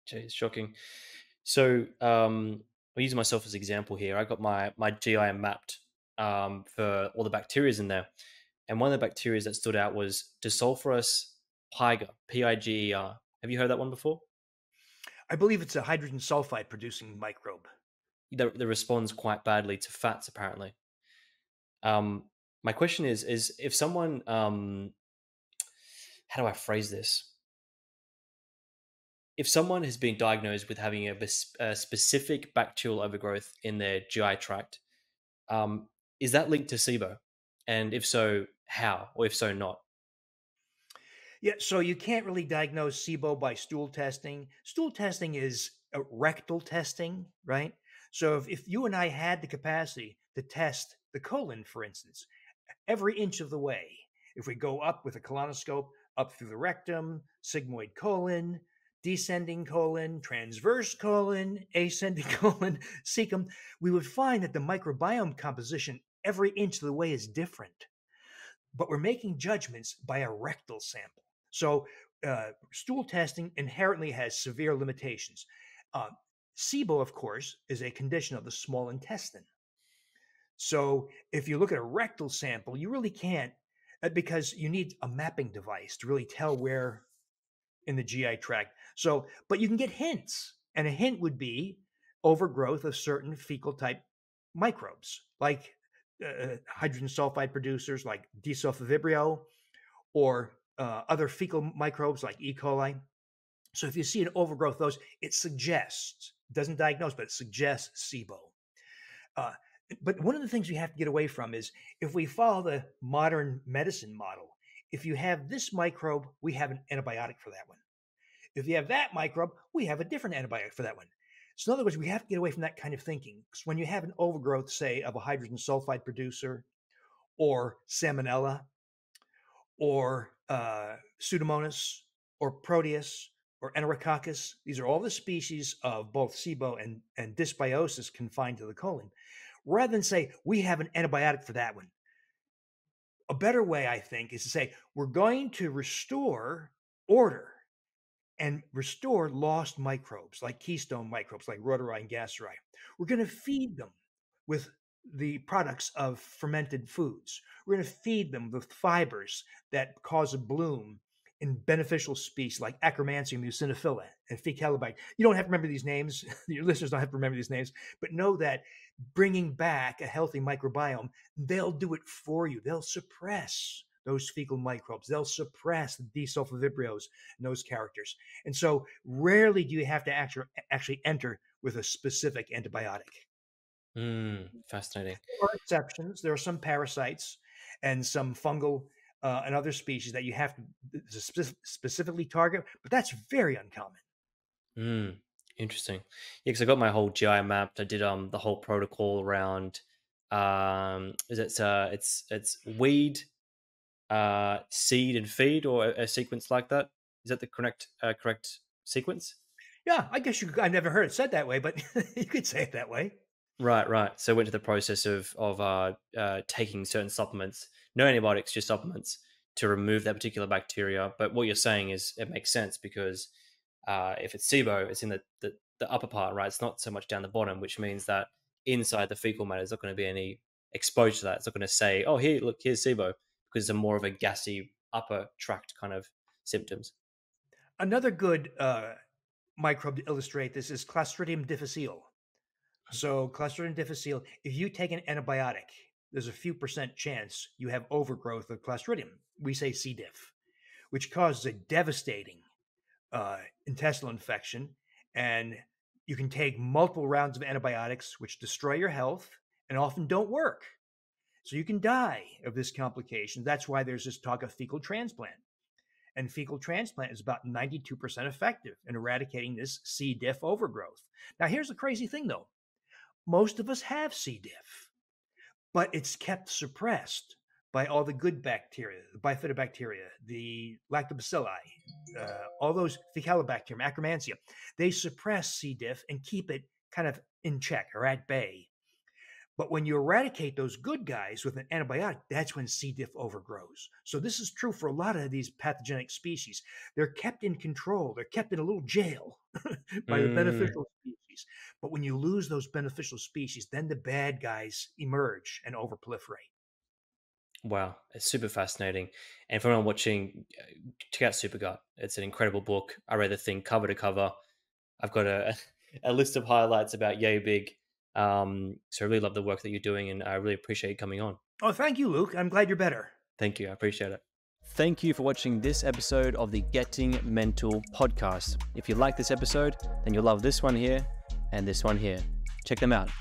It's shocking. So um, I'll use myself as an example here. I got my, my G I mapped um, for all the bacteria in there. And one of the bacteria that stood out was disulfurus piger, P I G E R. Have you heard that one before? I believe it's a hydrogen sulfide producing microbe that, that responds quite badly to fats, apparently. Um, my question is, is if someone, um, how do I phrase this? If someone has been diagnosed with having a, a specific bacterial overgrowth in their G I tract, um, is that linked to S I B O? And if so, how, or if so, not? Yeah, so you can't really diagnose S I B O by stool testing. Stool testing is a rectal testing, right? So if, if you and I had the capacity to test the colon, for instance, every inch of the way, if we go up with a colonoscope, up through the rectum, sigmoid colon, descending colon, transverse colon, ascending colon, cecum, we would find that the microbiome composition every inch of the way is different. But we're making judgments by a rectal sample. So uh, stool testing inherently has severe limitations. Uh, S I B O, of course, is a condition of the small intestine. So if you look at a rectal sample, you really can't, uh, because you need a mapping device to really tell where in the G I tract. So, but you can get hints, and a hint would be overgrowth of certain fecal type microbes, like Uh, hydrogen sulfide producers like desulfovibrio or uh, other fecal microbes like E. coli. So if you see an overgrowth of those, it suggests, doesn't diagnose, but it suggests S I B O. Uh, but one of the things we have to get away from is if we follow the modern medicine model, if you have this microbe, we have an antibiotic for that one. If you have that microbe, we have a different antibiotic for that one. So in other words, we have to get away from that kind of thinking. Because when you have an overgrowth, say, of a hydrogen sulfide producer or Salmonella or uh, Pseudomonas or Proteus or Enterococcus, these are all the species of both S I B O and, and dysbiosis confined to the colon. Rather than say, we have an antibiotic for that one, a better way, I think, is to say, we're going to restore order and restore lost microbes like keystone microbes like rotari and gasseri. We're going to feed them with the products of fermented foods. We're going to feed them with fibers that cause a bloom in beneficial species like Akkermansia, mucinophila, and Faecalibacterium. You don't have to remember these names. Your listeners don't have to remember these names, but know that bringing back a healthy microbiome, they'll do it for you. They'll suppress those fecal microbes. They'll suppress the desulfovibrios and those characters. And so rarely do you have to actually, actually enter with a specific antibiotic. Mm, fascinating. There are exceptions. There are some parasites and some fungal uh, and other species that you have to spe- specifically target, but that's very uncommon. Mm, interesting. Yeah, because I got my whole G I mapped. I did um the whole protocol around um is it uh it's it's weed, uh seed and feed, or a, a sequence like that. Is that the correct uh, correct sequence? Yeah, I guess you. I never heard it said that way, but you could say it that way. Right, right. So I went to the process of of uh, uh, taking certain supplements, no antibiotics, just supplements to remove that particular bacteria. But what you're saying is it makes sense because uh, if it's SIBO, it's in the, the, the upper part, right? It's not so much down the bottom, which means that inside the fecal matter, there's not going to be any exposure to that. It's not going to say, oh, here, look, here's SIBO, because it's more of a gassy upper tract kind of symptoms. Another good uh, microbe to illustrate this is Clostridium difficile. So Clostridium difficile, if you take an antibiotic, there's a few percent chance you have overgrowth of Clostridium. We say C. diff, which causes a devastating uh, intestinal infection. And you can take multiple rounds of antibiotics, which destroy your health and often don't work. So you can die of this complication. That's why there's this talk of fecal transplant. And fecal transplant is about ninety-two percent effective in eradicating this C. diff overgrowth. Now, here's the crazy thing, though. Most of us have C. diff, but it's kept suppressed by all the good bacteria, the Bifidobacteria, the Lactobacilli, uh, all those Faecalibacterium, Akkermansia. They suppress C. diff and keep it kind of in check or at bay. But when you eradicate those good guys with an antibiotic, that's when C. diff overgrows. So this is true for a lot of these pathogenic species. They're kept in control. They're kept in a little jail by mm. the beneficial species. But when you lose those beneficial species, then the bad guys emerge and overproliferate. Wow, it's super fascinating. And for anyone watching, check out Super Gut. It's an incredible book. I read the thing cover to cover. I've got a, a list of highlights about yay big. Um, so I really love the work that you're doing, and I really appreciate you coming on. Oh, thank you, Luke. I'm glad you're better. Thank you. I appreciate it. Thank you for watching this episode of the Getting Mental podcast. If you like this episode, then you'll love this one here and this one here. Check them out.